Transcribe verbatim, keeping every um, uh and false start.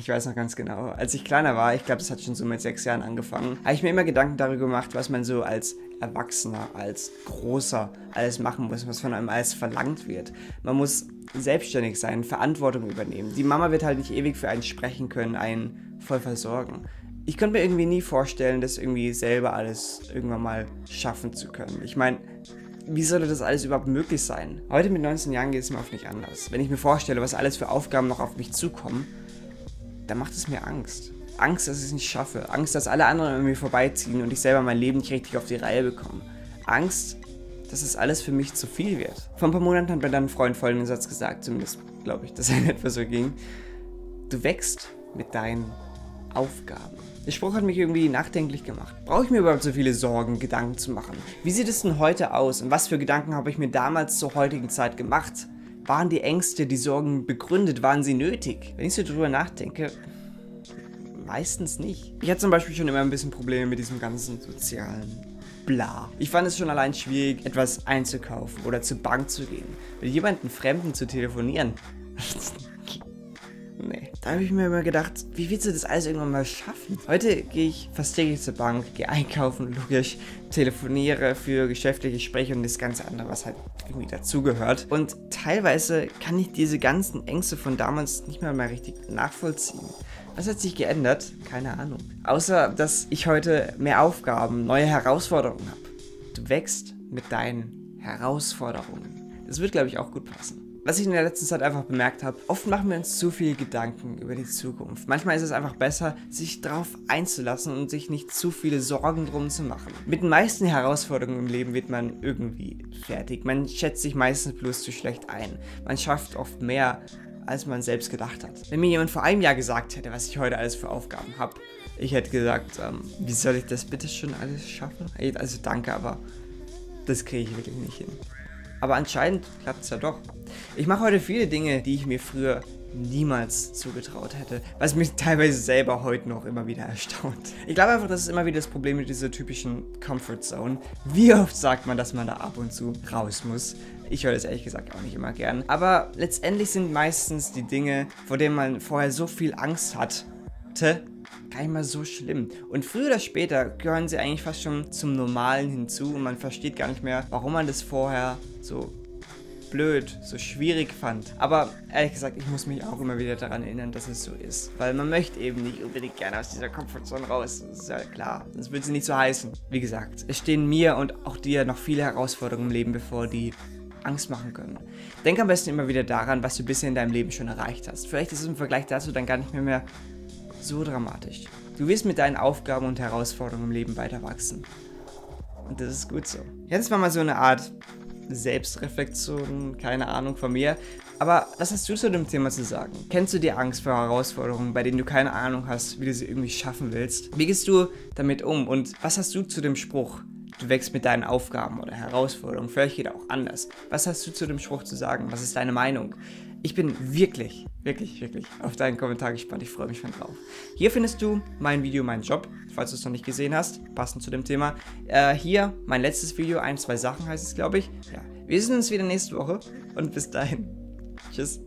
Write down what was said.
Ich weiß noch ganz genau, als ich kleiner war, ich glaube, das hat schon so mit sechs Jahren angefangen, habe ich mir immer Gedanken darüber gemacht, was man so als Erwachsener, als Großer alles machen muss, was von einem alles verlangt wird. Man muss selbstständig sein, Verantwortung übernehmen. Die Mama wird halt nicht ewig für einen sprechen können, einen voll versorgen. Ich konnte mir irgendwie nie vorstellen, das irgendwie selber alles irgendwann mal schaffen zu können. Ich meine, wie sollte das alles überhaupt möglich sein? Heute mit neunzehn Jahren geht es mir oft nicht anders. Wenn ich mir vorstelle, was alles für Aufgaben noch auf mich zukommen, dann macht es mir Angst. Angst, dass ich es nicht schaffe. Angst, dass alle anderen an mir vorbeiziehen und ich selber mein Leben nicht richtig auf die Reihe bekomme. Angst, dass es alles für mich zu viel wird. Vor ein paar Monaten hat mir dann ein Freund folgenden Satz gesagt, zumindest glaube ich, dass er etwa so ging. Du wächst mit deinen Aufgaben. Der Spruch hat mich irgendwie nachdenklich gemacht. Brauche ich mir überhaupt so viele Sorgen, Gedanken zu machen? Wie sieht es denn heute aus und was für Gedanken habe ich mir damals zur heutigen Zeit gemacht? Waren die Ängste, die Sorgen begründet? Waren sie nötig? Wenn ich so drüber nachdenke, meistens nicht. Ich hatte zum Beispiel schon immer ein bisschen Probleme mit diesem ganzen sozialen Bla. Ich fand es schon allein schwierig, etwas einzukaufen oder zur Bank zu gehen, mit jemandem Fremden zu telefonieren. Nee. Da habe ich mir immer gedacht, wie willst du das alles irgendwann mal schaffen? Heute gehe ich fast täglich zur Bank, gehe einkaufen, logisch, telefoniere für geschäftliche Gespräche und das ganze andere, was halt irgendwie dazugehört. Und teilweise kann ich diese ganzen Ängste von damals nicht mehr mal richtig nachvollziehen. Was hat sich geändert? Keine Ahnung. Außer, dass ich heute mehr Aufgaben, neue Herausforderungen habe. Du wächst mit deinen Herausforderungen. Das wird, glaube ich, auch gut passen. Was ich in der letzten Zeit einfach bemerkt habe, oft machen wir uns zu viele Gedanken über die Zukunft. Manchmal ist es einfach besser, sich darauf einzulassen und sich nicht zu viele Sorgen drum zu machen. Mit den meisten Herausforderungen im Leben wird man irgendwie fertig. Man schätzt sich meistens bloß zu schlecht ein. Man schafft oft mehr, als man selbst gedacht hat. Wenn mir jemand vor einem Jahr gesagt hätte, was ich heute alles für Aufgaben habe, ich hätte gesagt, ähm, wie soll ich das bitte schon alles schaffen? Also danke, aber das kriege ich wirklich nicht hin. Aber anscheinend klappt es ja doch. Ich mache heute viele Dinge, die ich mir früher niemals zugetraut hätte, was mich teilweise selber heute noch immer wieder erstaunt. Ich glaube einfach, das ist immer wieder das Problem mit dieser typischen Comfort Zone. Wie oft sagt man, dass man da ab und zu raus muss? Ich höre das ehrlich gesagt auch nicht immer gern. Aber letztendlich sind meistens die Dinge, vor denen man vorher so viel Angst hatte, gar nicht mal so schlimm. Und früher oder später gehören sie eigentlich fast schon zum Normalen hinzu und man versteht gar nicht mehr, warum man das vorher so blöd, so schwierig fand. Aber ehrlich gesagt, ich muss mich auch immer wieder daran erinnern, dass es so ist. Weil man möchte eben nicht unbedingt gerne aus dieser Komfortzone raus. Das ist ja klar. Das wird sie nicht so heißen. Wie gesagt, es stehen mir und auch dir noch viele Herausforderungen im Leben bevor, die Angst machen können. Denk am besten immer wieder daran, was du bisher in deinem Leben schon erreicht hast. Vielleicht ist es im Vergleich dazu dann gar nicht mehr mehr so dramatisch. Du wirst mit deinen Aufgaben und Herausforderungen im Leben weiter wachsen. Und das ist gut so. Jetzt war mal so eine Art Selbstreflexion, keine Ahnung von mir. Aber was hast du zu dem Thema zu sagen? Kennst du die Angst vor Herausforderungen, bei denen du keine Ahnung hast, wie du sie irgendwie schaffen willst? Wie gehst du damit um? Und was hast du zu dem Spruch, du wächst mit deinen Aufgaben oder Herausforderungen? Vielleicht geht auch anders. Was hast du zu dem Spruch zu sagen? Was ist deine Meinung? Ich bin wirklich, wirklich, wirklich auf deinen Kommentar gespannt. Ich freue mich schon drauf. Hier findest du mein Video, mein Job, falls du es noch nicht gesehen hast, passend zu dem Thema. Äh, hier mein letztes Video, ein, zwei Sachen heißt es, glaube ich. Ja. Wir sehen uns wieder nächste Woche und bis dahin. Tschüss.